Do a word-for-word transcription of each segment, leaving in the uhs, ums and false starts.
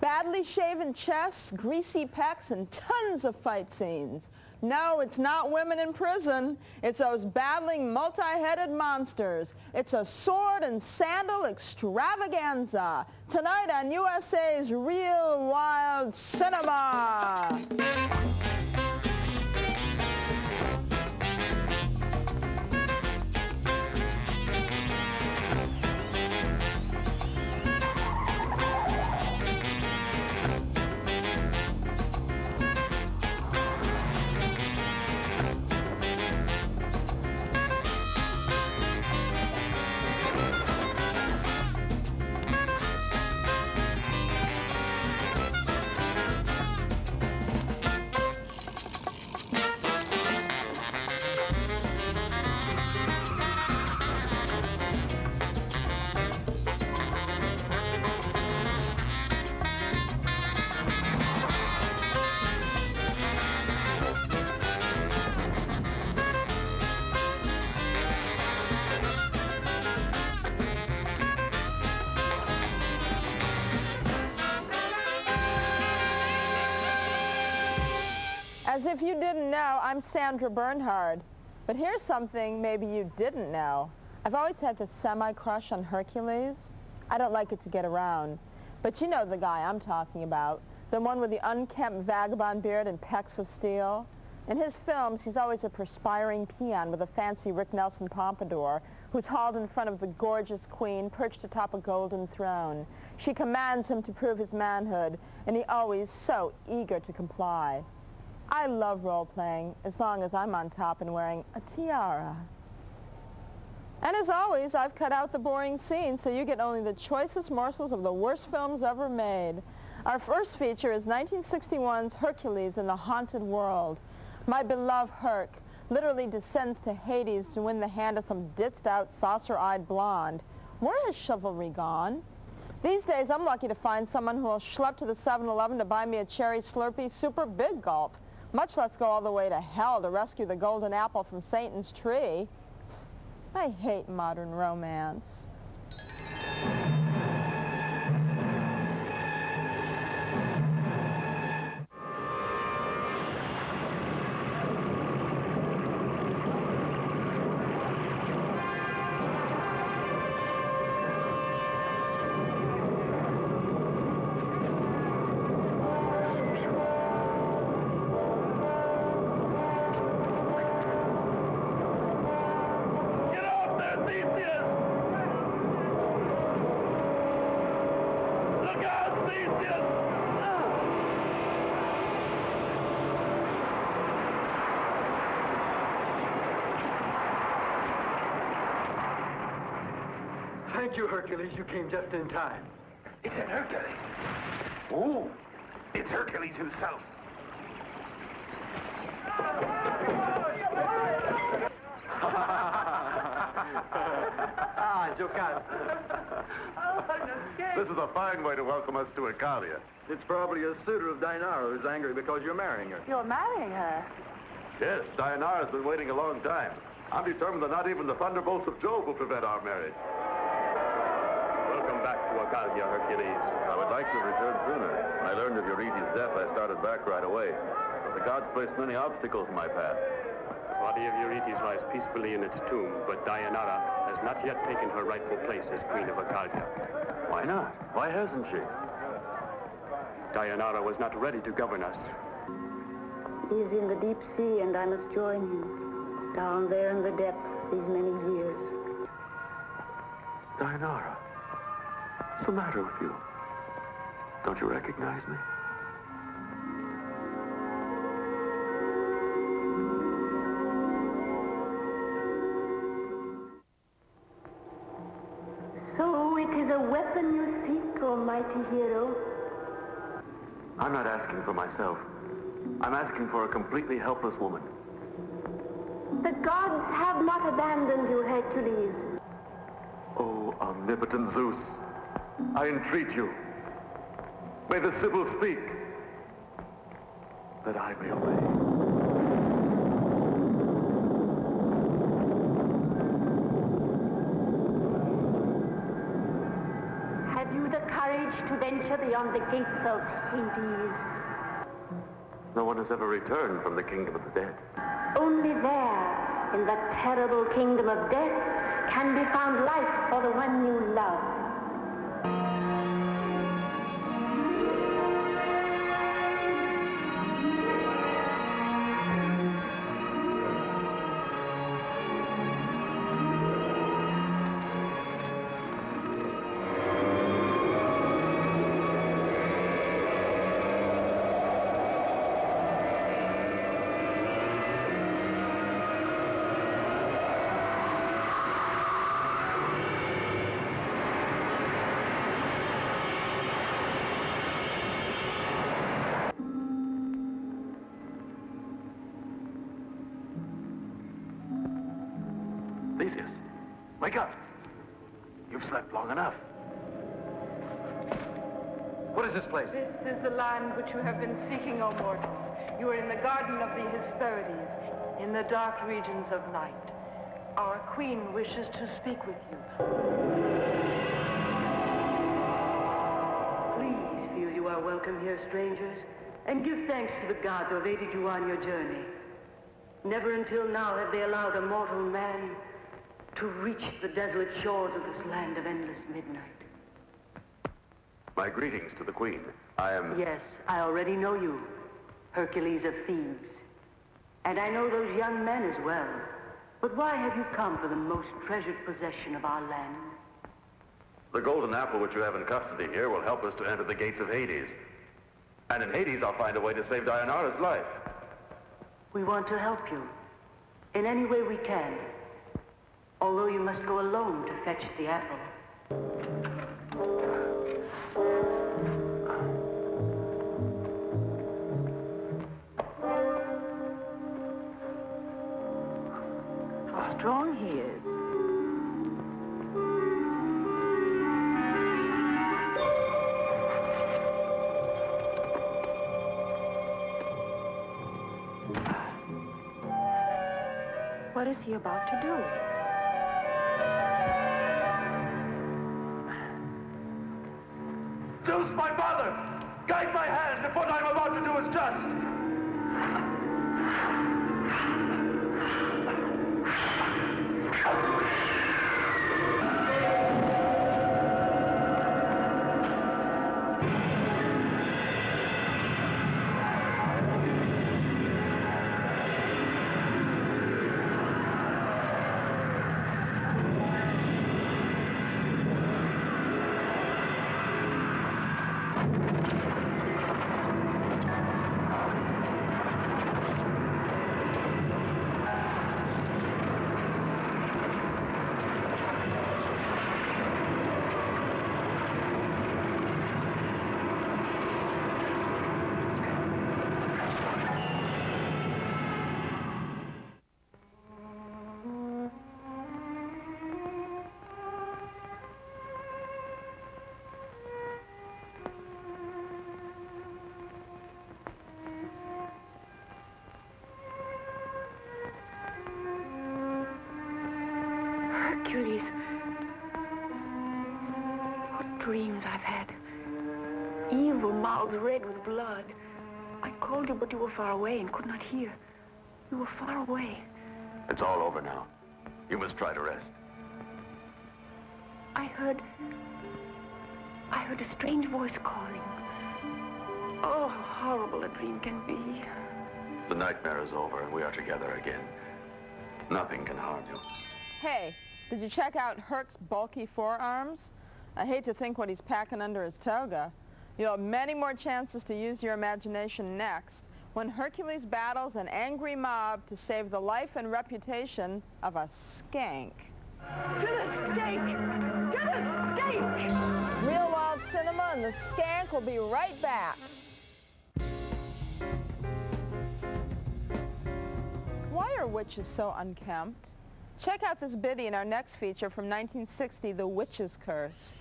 Badly shaven chests, greasy pecs, and tons of fight scenes. No, it's not women in prison. It's those battling multi-headed monsters. It's a sword and sandal extravaganza. Tonight on U S A's Reel Wild Cinema. As if you didn't know, I'm Sandra Bernhard. But here's something maybe you didn't know. I've always had this semi-crush on Hercules. I don't like it to get around. But you know the guy I'm talking about, the one with the unkempt vagabond beard and pecs of steel. In his films, he's always a perspiring peon with a fancy Rick Nelson pompadour who's hauled in front of the gorgeous queen perched atop a golden throne. She commands him to prove his manhood, and he always so eager to comply. I love role-playing, as long as I'm on top and wearing a tiara. And as always, I've cut out the boring scenes, so you get only the choicest morsels of the worst films ever made. Our first feature is nineteen sixty-one's Hercules in the Haunted World. My beloved Herc literally descends to Hades to win the hand of some ditzed-out, saucer-eyed blonde. Where has chivalry gone? These days, I'm lucky to find someone who will schlep to the seven eleven to buy me a cherry Slurpee super big gulp. Much less go all the way to hell to rescue the golden apple from Satan's tree. I hate modern romance. Thank you, Hercules. You came just in time. It's an Hercules. Ooh, it's Hercules himself. Ah, Jocasta. This is a fine way to welcome us to Oechalia. It's probably a suitor of Dinara who's angry because you're marrying her. You're marrying her? Yes, Dinara's been waiting a long time. I'm determined that not even the thunderbolts of Jove will prevent our marriage. Oechalia, Hercules. I would like to return sooner. When I learned of Eurytus' death, I started back right away. But the gods placed many obstacles in my path. The body of Eurytus lies peacefully in its tomb, but Deianira has not yet taken her rightful place as queen of Oechalia. Why not? Why hasn't she? Deianira was not ready to govern us. He is in the deep sea, and I must join him. Down there in the depths these many years. Deianira. What's the matter with you? Don't you recognize me? So it is a weapon you seek, O mighty hero. I'm not asking for myself. I'm asking for a completely helpless woman. The gods have not abandoned you, Hercules. O omnipotent Zeus. I entreat you, may the Sibyl speak, that I may obey. Have you the courage to venture beyond the gates of Hades. No one has ever returned from the kingdom of the dead. Only there, in the terrible kingdom of death, can be found life for the one you love. Wake up. You've slept long enough. What is this place? This is the land which you have been seeking, O mortals. You are in the garden of the Hesperides, in the dark regions of night. Our queen wishes to speak with you. Please feel you are welcome here, strangers, and give thanks to the gods who have aided you on your journey. Never until now have they allowed a mortal man to reach the desolate shores of this land of endless midnight. My greetings to the Queen. I am... Yes, I already know you, Hercules of Thebes. And I know those young men as well. But why have you come for the most treasured possession of our land? The golden apple which you have in custody here will help us to enter the gates of Hades. And in Hades, I'll find a way to save Deianira's life. We want to help you, in any way we can. Although you must go alone to fetch the apple. How strong he is. What is he about to do? Zeus, my father, guide my hand, if what I'm about to do is dust. Hercules, what dreams I've had. Evil mouths red with blood. I called you, but you were far away and could not hear. You were far away. It's all over now. You must try to rest. I heard... I heard a strange voice calling. Oh, how horrible a dream can be. The nightmare is over and we are together again. Nothing can harm you. Hey. Did you check out Herc's bulky forearms? I hate to think what he's packing under his toga. You'll have many more chances to use your imagination next, when Hercules battles an angry mob to save the life and reputation of a skank. To the skank! To the skank! Reel Wild Cinema and the Skank will be right back. Why are witches so unkempt? Check out this biddy in our next feature from nineteen sixty, The Witch's Curse.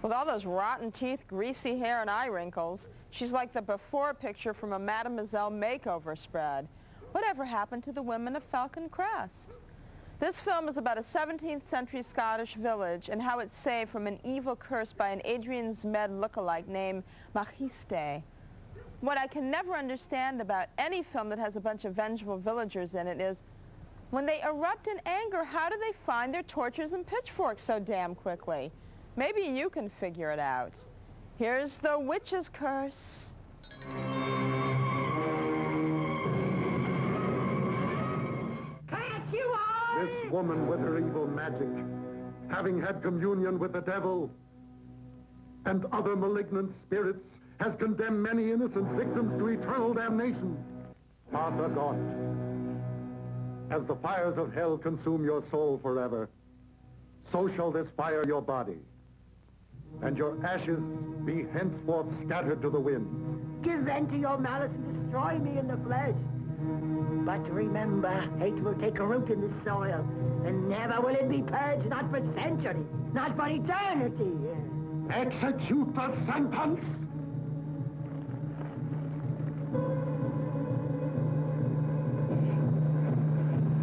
With all those rotten teeth, greasy hair, and eye wrinkles, she's like the before picture from a Mademoiselle makeover spread. Whatever happened to the women of Falcon Crest? This film is about a seventeenth century Scottish village and how it's saved from an evil curse by an Adrian Zmed look-alike named Maciste. What I can never understand about any film that has a bunch of vengeful villagers in it is, when they erupt in anger, how do they find their torches and pitchforks so damn quickly? Maybe you can figure it out. Here's The Witch's Curse. This woman with her evil magic, having had communion with the devil and other malignant spirits, has condemned many innocent victims to eternal damnation. Martha Gaunt, as the fires of hell consume your soul forever, so shall this fire your body, and your ashes be henceforth scattered to the winds. Give vent to your malice and destroy me in the flesh. But remember, hate will take a root in the soil, and never will it be purged, not for centuries, not for eternity. Execute the sentence!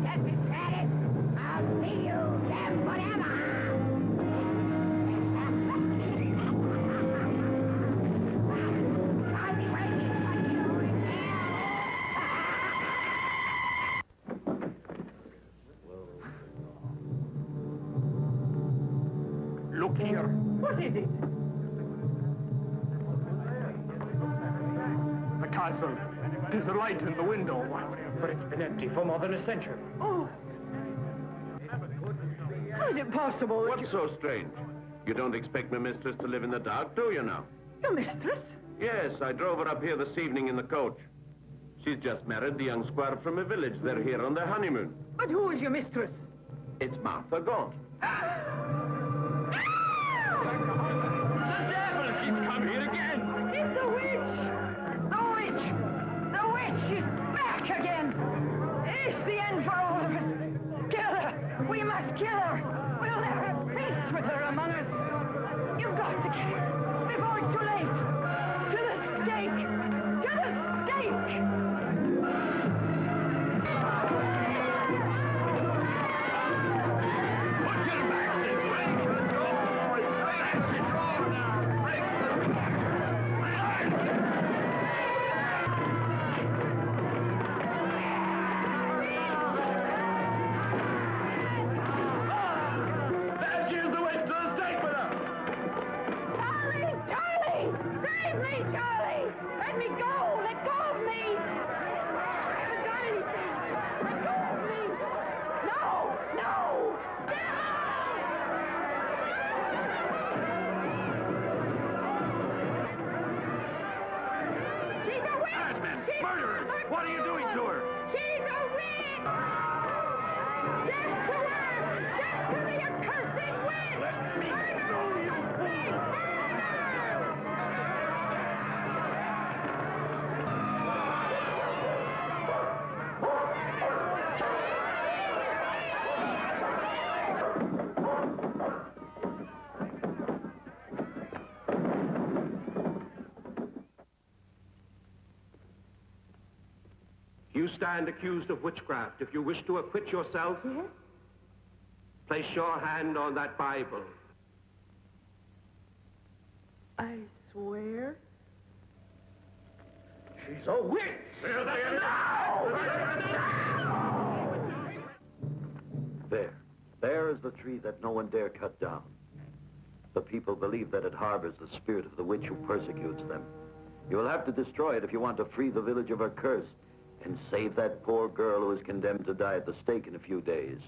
Just at it! I'll see you there forever! I'm waiting for you in there! Look here! What is it? The castle. There's a light in the window. But it's been empty for more than a century. Oh! How is it possible that What's so strange? You don't expect my mistress to live in the dark, do you now? Your mistress? Yes, I drove her up here this evening in the coach. She's just married the young squire from a village. They're here on their honeymoon. But who is your mistress? It's Martha Gaunt. The devil! She's come here again! It's the witch! The witch! The witch is back again! It's the end for all of us! Kill her! We must kill her! We'll never have peace with her among us! You've got to kill her before it's too late! To the stake! To the stake! You stand accused of witchcraft. If you wish to acquit yourself, yes, place your hand on that Bible. I swear. She's a witch! Here they are now! There. There is the tree that no one dare cut down. The people believe that it harbors the spirit of the witch who persecutes them. You will have to destroy it if you want to free the village of her curse and save that poor girl who is condemned to die at the stake in a few days.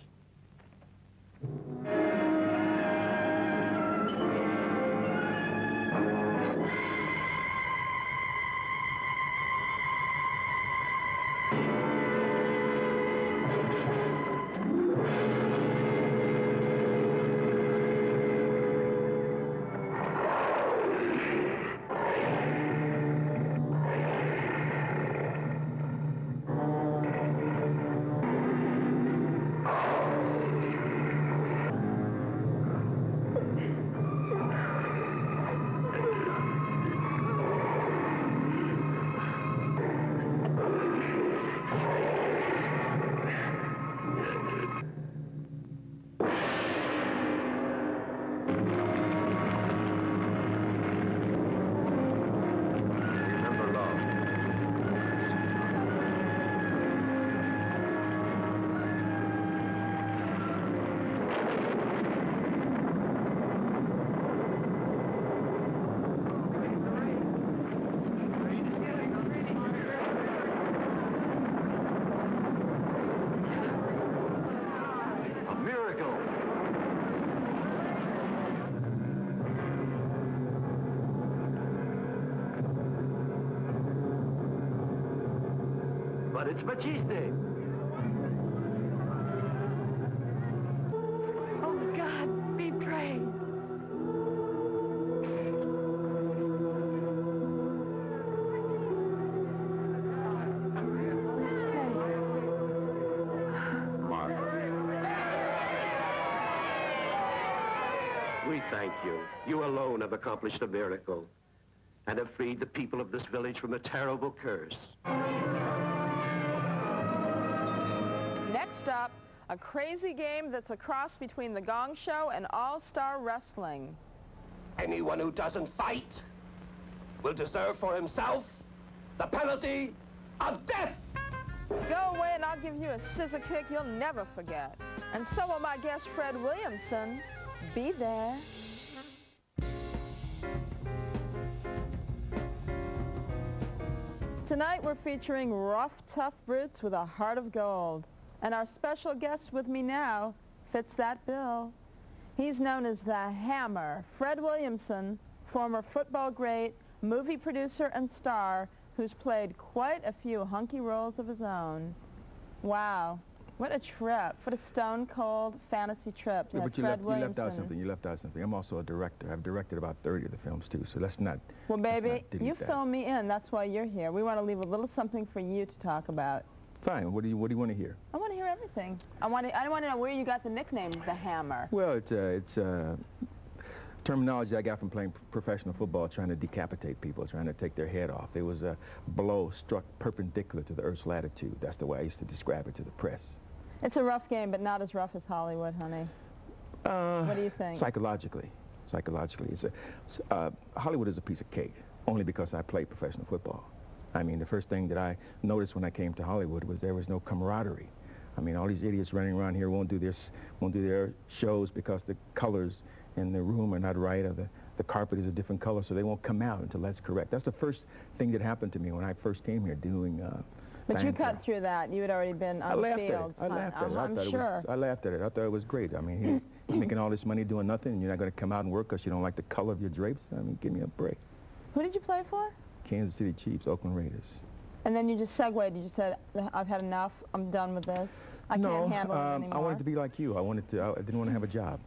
but it's Maciste. Oh, God, be praised. Thank you. You alone have accomplished a miracle and have freed the people of this village from a terrible curse. Next up, a crazy game that's a cross between the Gong Show and all-star wrestling. Anyone who doesn't fight will deserve for himself the penalty of death. Go away and I'll give you a scissor kick you'll never forget. And so will my guest Fred Williamson. Be there. Tonight we're featuring rough, tough brutes with a heart of gold. And our special guest with me now fits that bill. He's known as the Hammer, Fred Williamson, former football great, movie producer and star, who's played quite a few hunky roles of his own. Wow. What a trip. What a stone-cold fantasy trip. Yeah, but you left, you left out something. You left out something. I'm also a director. I've directed about thirty of the films, too, so let's not... Well, baby, you fill me in. That's why you're here. We want to leave a little something for you to talk about. Fine. What do you, what do you want to hear? I want to hear everything. I want to, I want to know where you got the nickname, The Hammer. Well, it's, uh, it's uh, terminology I got from playing professional football, trying to decapitate people, trying to take their head off. It was a blow struck perpendicular to the Earth's latitude. That's the way I used to describe it to the press. It's a rough game, but not as rough as Hollywood, honey. Uh, what do you think? Psychologically. Psychologically. It's a, uh, Hollywood is a piece of cake, only because I played professional football. I mean, the first thing that I noticed when I came to Hollywood was there was no camaraderie. I mean, all these idiots running around here won't do their, won't do their shows because the colors in the room are not right, or the, the carpet is a different color, so they won't come out until that's correct. That's the first thing that happened to me when I first came here doing... Uh, But you cut through that. You had already been on the field. I laughed at it. I'm sure. I laughed at it. I thought it was great. I mean, he's making all this money doing nothing, and you're not going to come out and work because you don't like the color of your drapes? I mean, give me a break. Who did you play for? Kansas City Chiefs, Oakland Raiders. And then you just segued. You just said, I've had enough. I'm done with this. I can't handle it anymore. No, I wanted to be like you. I wanted to. I didn't want to have a job.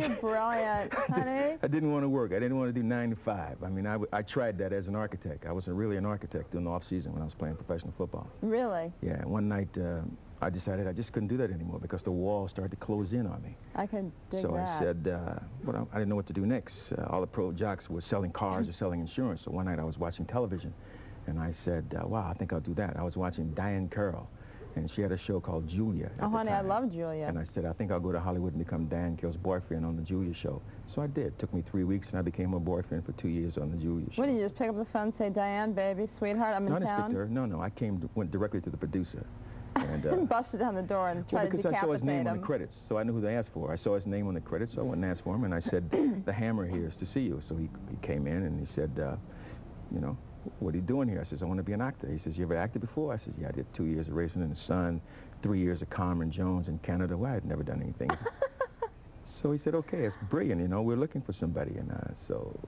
You're brilliant, honey. I didn't want to work. I didn't want to do nine to five. I mean, I, w I tried that as an architect. I wasn't really an architect during the off-season when I was playing professional football. Really? Yeah. One night, uh, I decided I just couldn't do that anymore because the walls started to close in on me. I could dig that. So I said, uh, well, I didn't know what to do next. Uh, all the pro jocks were selling cars or selling insurance. So one night I was watching television, and I said, uh, wow, I think I'll do that. I was watching Diahann Carroll. And she had a show called Julia. Oh, honey, I love Julia. And I said, I think I'll go to Hollywood and become Diahann Carroll's boyfriend on the Julia show. So I did. It took me three weeks, and I became her boyfriend for two years on the Julia show. What, did you just pick up the phone and say, Diane, baby, sweetheart, I'm in town? No, I didn't speak to her. No, no, I came, went directly to the producer. And uh, busted down the door and tried well, to decapitate him. Because I saw his name him. on the credits, so I knew who to ask for. I saw his name on the credits, so I went and asked for him, and I said, the Hammer here is to see you. So he, he came in, and he said, uh, you know, what are you doing here? I says, I want to be an actor. He says, you ever acted before? I says, yeah, I did two years of Raisin in the Sun, three years of Carmen Jones in Canada. Well, I had never done anything. So he said, okay, it's brilliant, you know, we're looking for somebody. And uh, so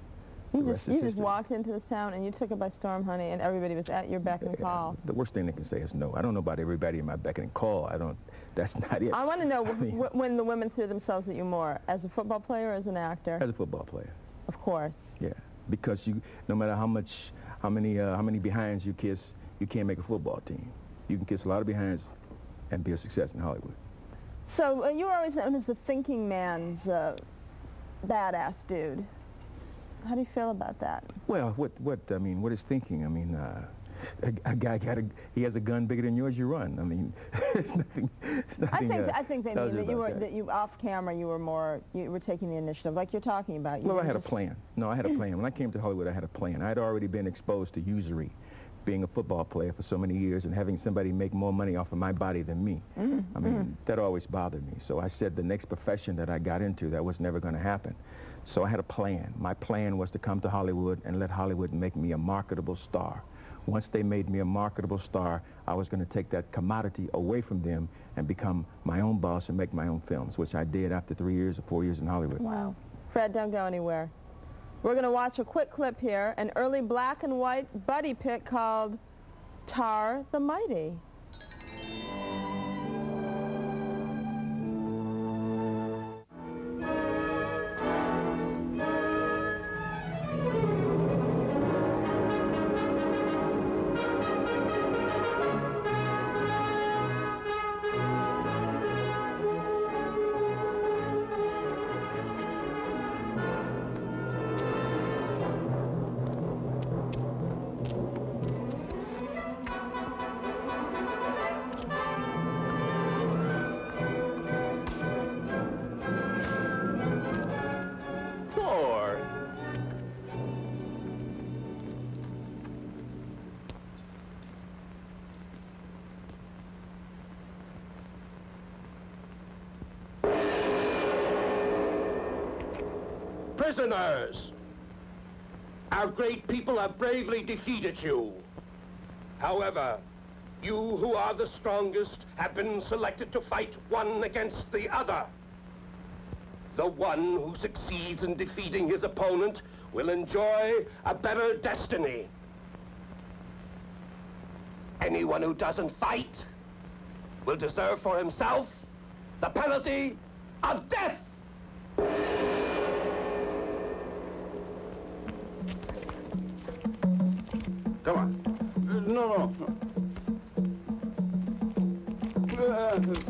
you just, you just walked into the town and you took it by storm, honey, and everybody was at your beck and yeah, call. The worst thing they can say is no. I don't know about everybody in my beck and call. I don't, that's not it. I want to know I mean, wh when the women threw themselves at you more, as a football player or as an actor? As a football player. Of course. Yeah, because you, no matter how much... How many, uh, how many behinds you kiss, you can't make a football team. You can kiss a lot of behinds and be a success in Hollywood. So uh, you were always known as the thinking man's uh, badass dude. How do you feel about that? Well, what, what, I mean, what is thinking? I mean, uh, a, a guy, got a, he has a gun bigger than yours, you run. I mean, it's nothing, it's nothing. I think, uh, I think they mean that you were, that. that you, off camera, you were more, you were taking the initiative, like you're talking about. You well, I had a plan. No, I had a plan. When I came to Hollywood, I had a plan. I had already been exposed to usury, being a football player for so many years and having somebody make more money off of my body than me. Mm, I mean, mm. that always bothered me. So I said the next profession that I got into, that was never going to happen. So I had a plan. My plan was to come to Hollywood and let Hollywood make me a marketable star. Once they made me a marketable star, I was going to take that commodity away from them and become my own boss and make my own films, which I did after three years or four years in Hollywood. Wow. Fred, don't go anywhere. We're going to watch a quick clip here, an early black and white buddy pick called Taur the Mighty. Prisoners! Our great people have bravely defeated you. However, you who are the strongest have been selected to fight one against the other. The one who succeeds in defeating his opponent will enjoy a better destiny. Anyone who doesn't fight will deserve for himself the penalty of death! Come on. Uh, no, no. Uh,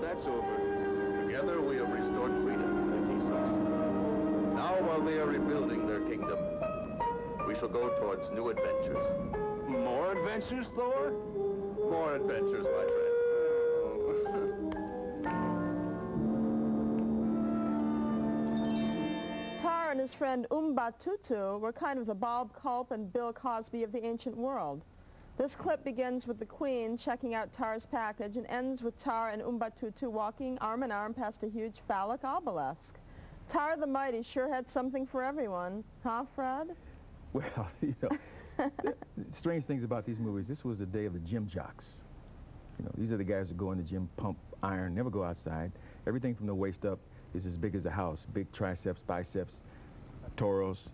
That's over. Together we have restored freedom to the Caesars. Now while they are rebuilding their kingdom, we shall go towards new adventures. More adventures, Thor? More adventures, my friend. Taur and his friend Umbatutu were kind of the Bob Kulp and Bill Cosby of the ancient world. This clip begins with the Queen checking out Taur's package and ends with Taur and Umbatutu walking arm-in-arm past a huge phallic obelisk. Taur the Mighty sure had something for everyone. Huh, Fred? Well, you know, strange things about these movies. This was the day of the gym jocks. You know, these are the guys that go in the gym, pump iron, never go outside. Everything from the waist up is as big as a house. Big triceps, biceps, toros,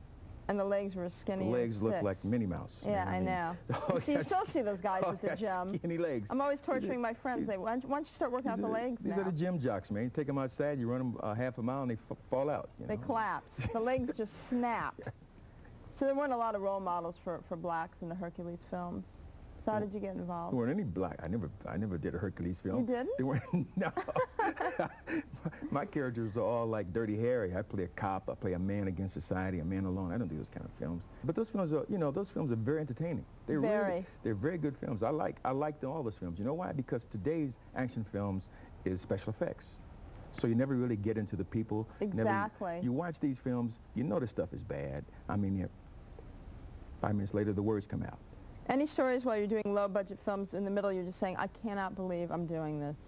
And the legs were skinny. The legs look like Minnie Mouse. Yeah, I, mean, I know. Oh, so you still see those guys oh, at the gym. Skinny legs. I'm always torturing my friends. They, why don't you start working out the legs now? These are the gym jocks, man. You take them outside, you run them uh, half a mile, and they f fall out. You know? They collapse. The legs just snap. Yes. So there weren't a lot of role models for, for blacks in the Hercules films. So how did you get involved? There weren't any black. I never, I never did a Hercules film. You didn't? There weren't, no. My characters are all like Dirty Harry. I play a cop. I play a man against society, a man alone. I don't do those kind of films. But those films are, you know, those films are very entertaining. They're very. Really, they're very good films. I like, I like all those films. You know why? Because today's action films is special effects. So you never really get into the people. Exactly. Never, you watch these films, you know the stuff is bad. I mean, yeah, five minutes later, the words come out. Any stories while you're doing low-budget films in the middle you're just saying, I cannot believe I'm doing this?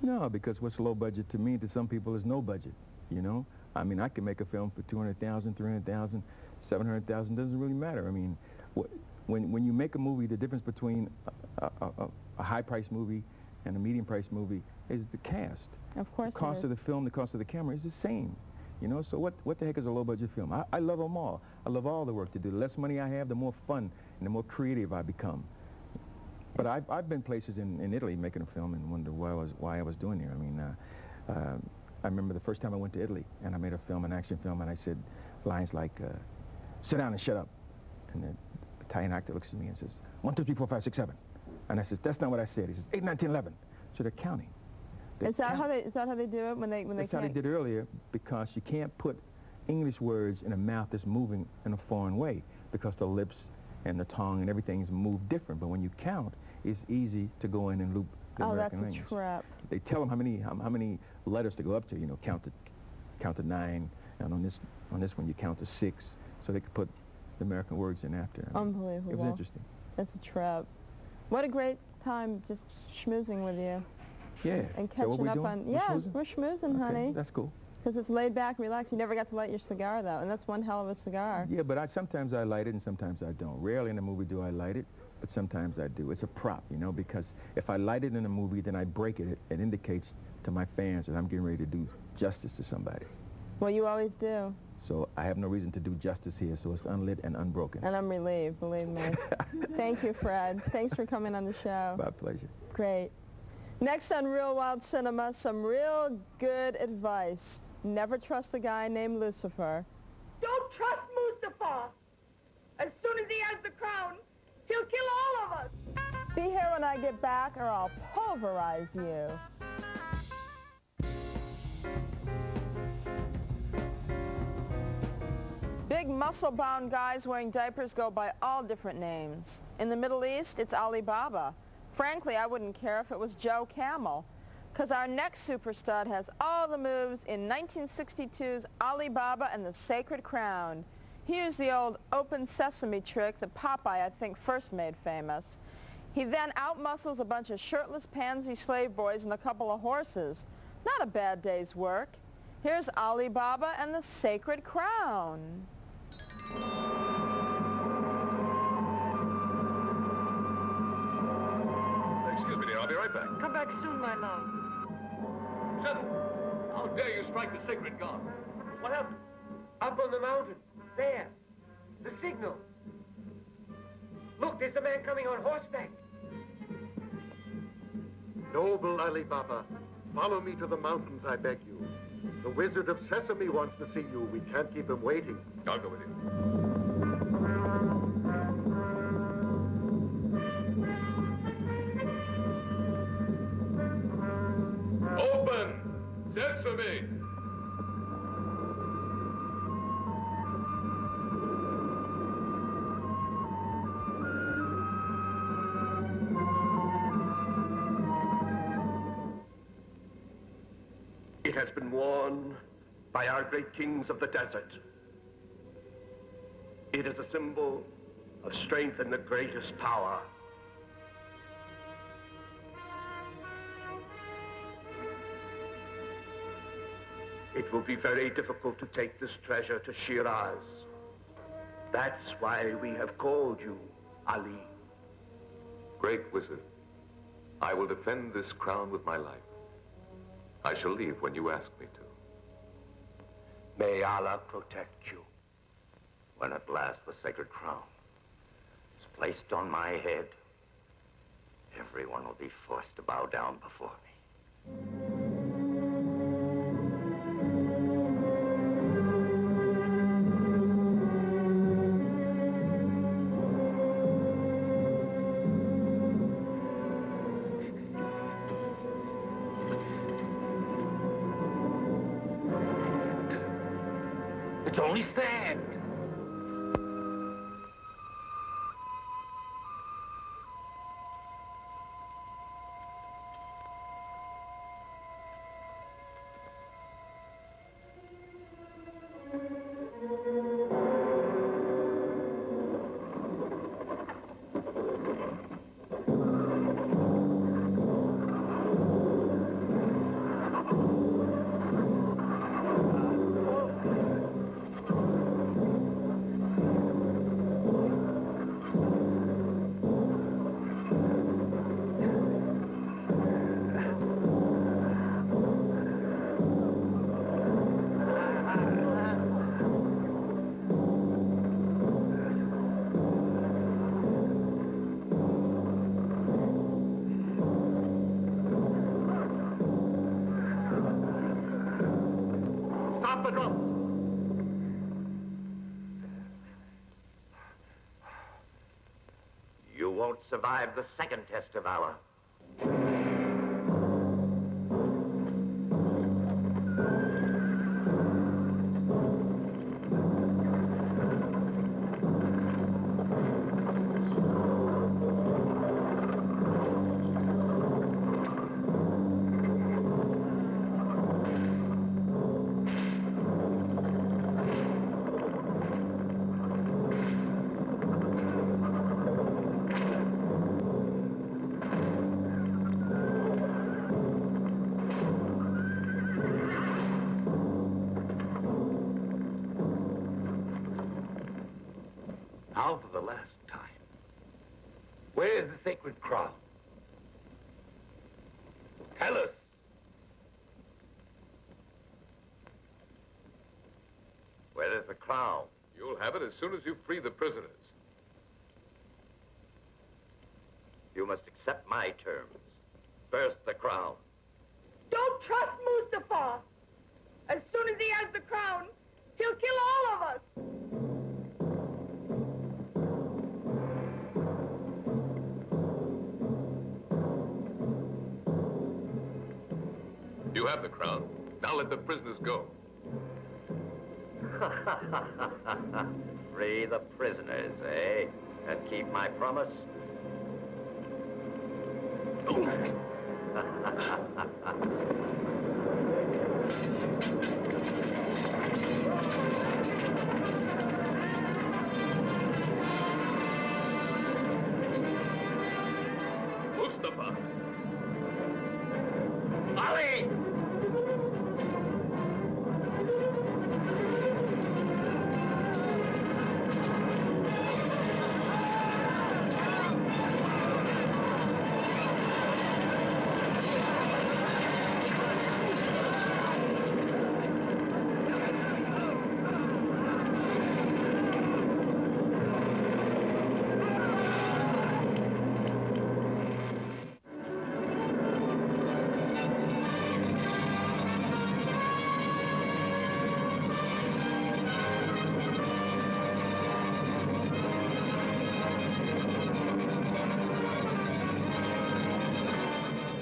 No, because what's low-budget to me, to some people, is no budget, you know? I mean, I can make a film for two hundred thousand dollars, three hundred thousand dollars, seven hundred thousand dollars, doesn't really matter. I mean, wh when, when you make a movie, the difference between a, a, a, a high-priced movie and a medium-priced movie is the cast. Of course The cost of the film, the cost of the camera is the same. You know, so what, what the heck is a low-budget film? I, I love them all. I love all the work to do. The less money I have, the more fun and the more creative I become. But I've, I've been places in, in Italy making a film and wondered why I was, why I was doing there. I mean, uh, uh, I remember the first time I went to Italy and I made a film, an action film, and I said lines like, uh, sit down and shut up. And the Italian actor looks at me and says, one, two, three, four, five, six, seven. And I says, that's not what I said. He says, eight, nine, ten, eleven. So they're counting. They is that count. how they is that how they do it when they when that's they? That's how they did earlier, because you can't put English words in a mouth that's moving in a foreign way, because the lips and the tongue and everything's move different. But when you count, it's easy to go in and loop the oh, American language. Oh, that's a trap. They tell them how many how, how many letters to go up to. You know, count to count to nine, and on this on this one you count to six. So they could put the American words in after. I mean, unbelievable. It was interesting. That's a trap. What a great time just schmoozing with you. Yeah. And catching up on, yeah, we're schmoozing, honey. That's cool. Because it's laid back, relaxed. You never got to light your cigar, though, and that's one hell of a cigar. Yeah, but I, sometimes I light it and sometimes I don't. Rarely in a movie do I light it, but sometimes I do. It's a prop, you know, because if I light it in a movie, then I break it. It, it indicates to my fans that I'm getting ready to do justice to somebody. Well, you always do. So I have no reason to do justice here, so it's unlit and unbroken. And I'm relieved, believe me. Thank you, Fred. Thanks for coming on the show. My pleasure. Great. Next on Reel Wild Cinema, some real good advice. Never trust a guy named Lucifer. Don't trust Mustafa. As soon as he has the crown, he'll kill all of us. Be here when I get back or I'll pulverize you. Big muscle-bound guys wearing diapers go by all different names. In the Middle East, it's Ali Baba. Frankly, I wouldn't care if it was Joe Camel, because our next super stud has all the moves in nineteen sixty-two's Ali Baba and the Sacred Crown. He used the old open sesame trick that Popeye, I think, first made famous. He then outmuscles a bunch of shirtless pansy slave boys and a couple of horses. Not a bad day's work. Here's Ali Baba and the Sacred Crown. I'll be right back. Come back soon, my love. Son, how dare you strike the sacred god? What happened? Up on the mountain. There. The signal. Look, there's a man coming on horseback. Noble Ali Baba, follow me to the mountains, I beg you. The Wizard of Sesame wants to see you. We can't keep him waiting. I'll go with you. Sesame! It has been worn by our great kings of the desert. It is a symbol of strength and the greatest power. It will be very difficult to take this treasure to Shiraz. That's why we have called you, Ali. Great wizard, I will defend this crown with my life. I shall leave when you ask me to. May Allah protect you. when at last the sacred crown is placed on my head, everyone will be forced to bow down before me. Won't survive the second test of our. As soon as you free the prisoners. You must accept my terms. First, the crown. Don't trust Mustafa. As soon as he has the crown, he'll kill all of us. You have the crown. Now let the prisoners go. Free the prisoners, eh? And keep my promise? Mustafa! Ali!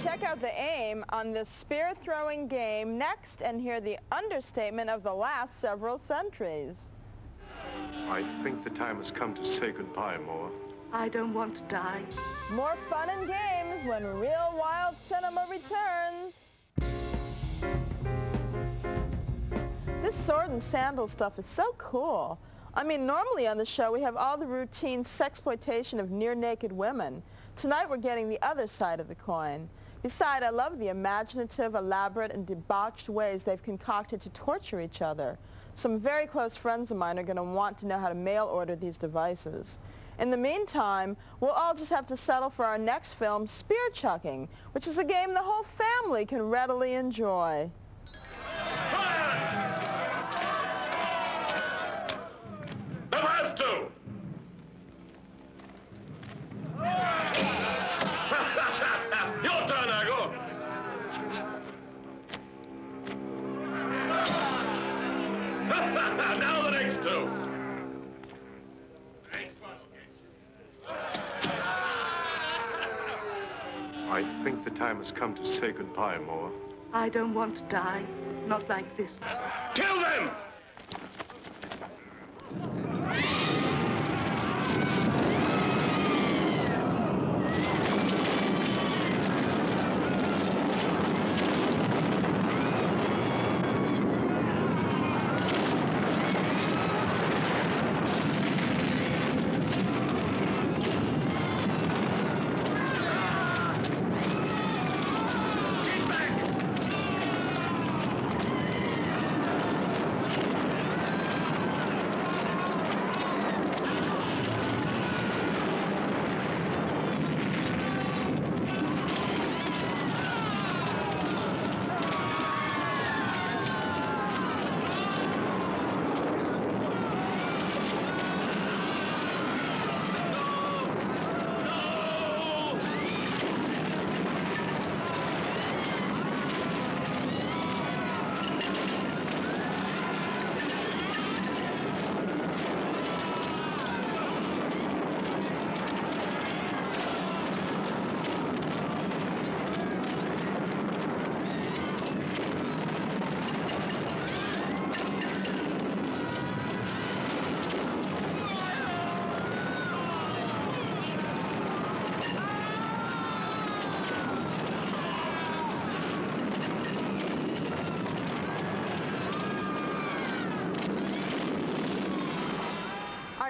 Check out the aim on this spear-throwing game next and hear the understatement of the last several centuries. I think the time has come to say goodbye, Moore. I don't want to die. More fun and games when Reel Wild Cinema returns. This sword and sandal stuff is so cool. I mean, normally on the show we have all the routine sexploitation of near-naked women. Tonight we're getting the other side of the coin. Besides, I love the imaginative, elaborate, and debauched ways they've concocted to torture each other. Some very close friends of mine are going to want to know how to mail order these devices. In the meantime, we'll all just have to settle for our next film, Spear Chucking, which is a game the whole family can readily enjoy. Fire! Now the next two. I think the time has come to say goodbye, Moa. I don't want to die. Not like this. Kill them!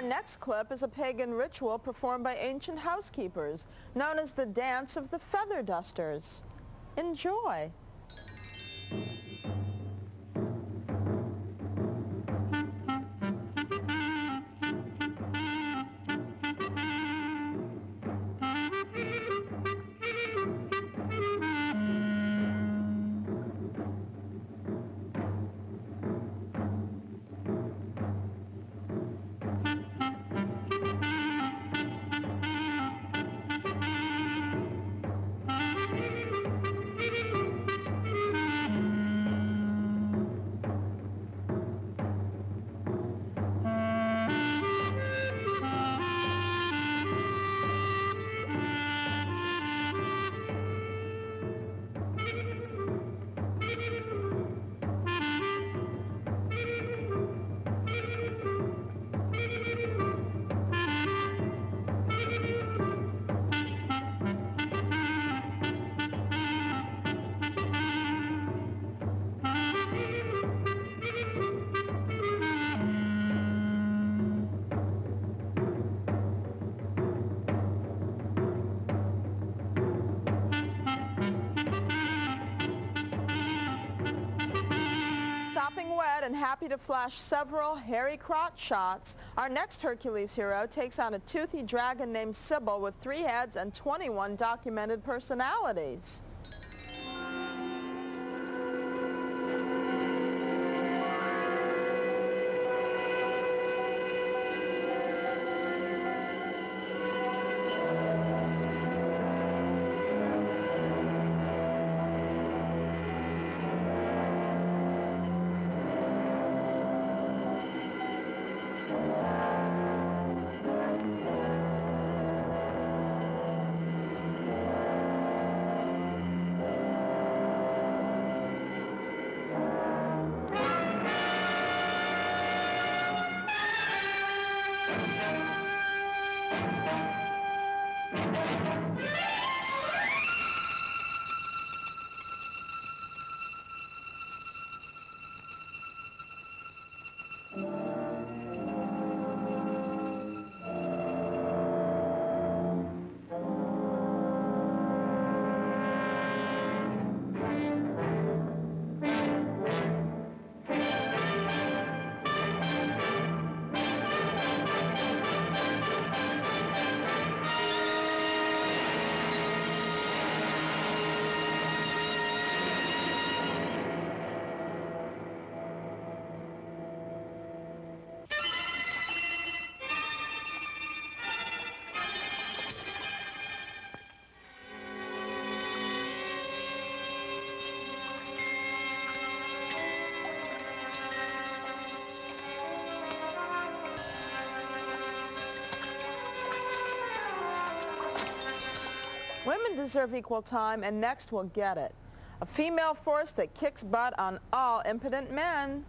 Next clip is a pagan ritual performed by ancient housekeepers, known as the Dance of the Feather Dusters. Enjoy. And happy to flash several hairy crotch shots, our next Hercules hero takes on a toothy dragon named Sybil with three heads and twenty-one documented personalities. Women deserve equal time, and next we'll get it. A female force that kicks butt on all impotent men.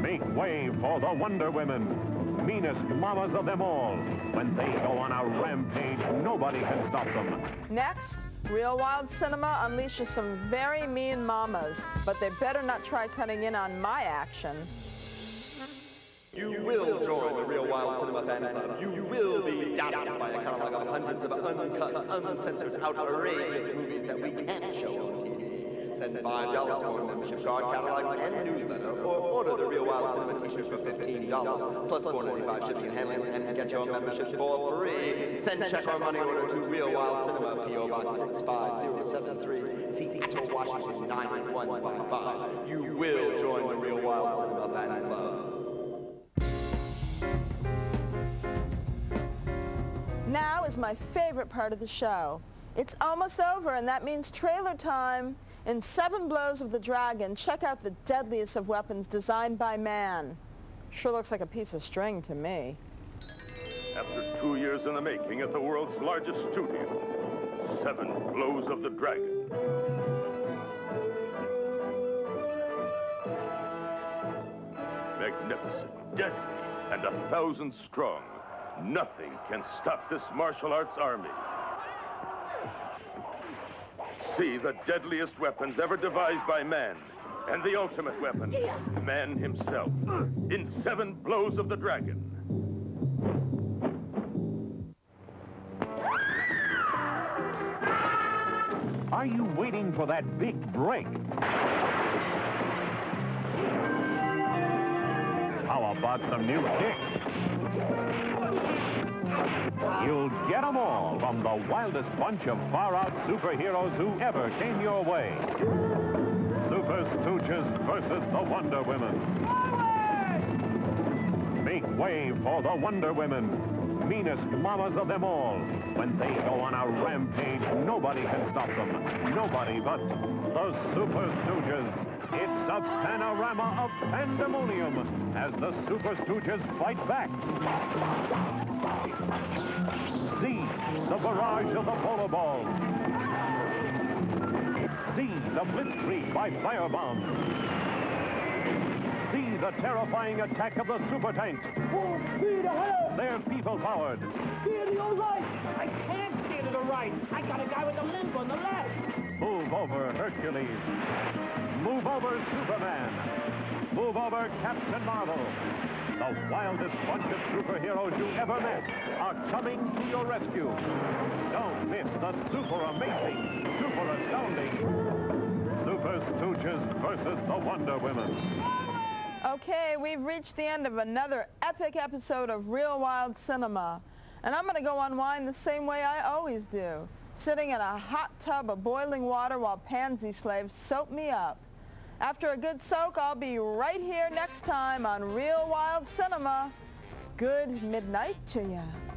Make way for the Wonder Women, meanest mamas of them all. When they go on a rampage, nobody can stop them. Next, Reel Wild Cinema unleashes some very mean mamas, but they better not try cutting in on my action. You, you will, will join the Reel Wild Cinema fan club. You, you will be dazzled by a catalog of hundreds of uncut, uncensored, outrageous movies that we can't show on T V. Send five dollars for a membership card, catalog, and newsletter, or order the Reel Wild Cinema t-shirt for fifteen dollars, plus four dollars and ninety-five cents shipping and handling, and get your membership for free. Send check or money order to Reel Wild Cinema, P O Box six five zero seven three, Seattle, Washington nine one one five five. You will join the Reel Wild Cinema fan club. Now is my favorite part of the show. It's almost over, and that means trailer time. In Seven Blows of the Dragon, check out the deadliest of weapons designed by man. Sure looks like a piece of string to me. After two years in the making at the world's largest studio, Seven Blows of the Dragon. Magnificent, deadly, and a thousand strong. Nothing can stop this martial arts army. See the deadliest weapons ever devised by man, and the ultimate weapon, man himself, in Seven Blows of the Dragon. Are you waiting for that big break? How about some new kicks? You'll get them all from the wildest bunch of far-out superheroes who ever came your way. Super Stooges versus the Wonder Women. Forward! Make way for the Wonder Women, meanest mamas of them all. When they go on a rampage, nobody can stop them. Nobody but the Super Stooges. It's a panorama of pandemonium as the Super Stooges fight back. See the barrage of the polo ball. See the blitzkrieg by firebombs. See the terrifying attack of the super tanks. Full speed ahead! They're people powered. Steer to your right! I can't steer to the right. I got a guy with a limp on the left. Move over, Hercules. Move over, Superman. Move over, Captain Marvel. The wildest bunch of superheroes you ever met are coming to your rescue. Don't miss the super amazing, super astounding Super Stooges versus the Wonder Women. Okay, we've reached the end of another epic episode of Reel Wild Cinema. And I'm going to go unwind the same way I always do, sitting in a hot tub of boiling water while pansy slaves soap me up. After a good soak, I'll be right here next time on Reel Wild Cinema. Good midnight to ya.